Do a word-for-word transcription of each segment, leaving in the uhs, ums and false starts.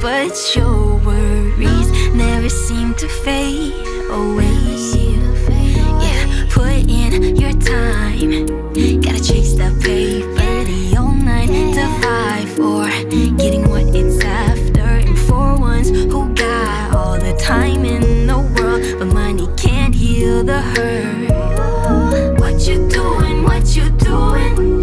but your worries never seem to fade away. Yeah, put in your time, gotta chase the paper, the old nine to five for getting what it's after, and for ones who got all the time in the world, but money can't heal the hurt. What you doing? What you doing?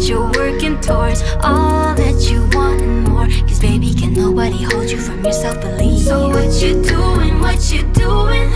You're working towards all that you want and more, cause baby, can nobody hold you from your self-belief. So what you doing, what you doing?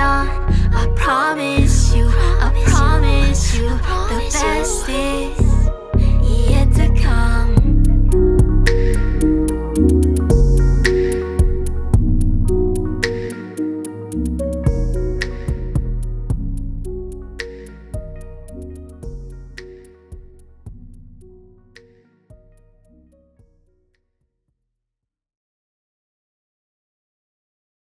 I promise you, I promise you, I promise the best you. Is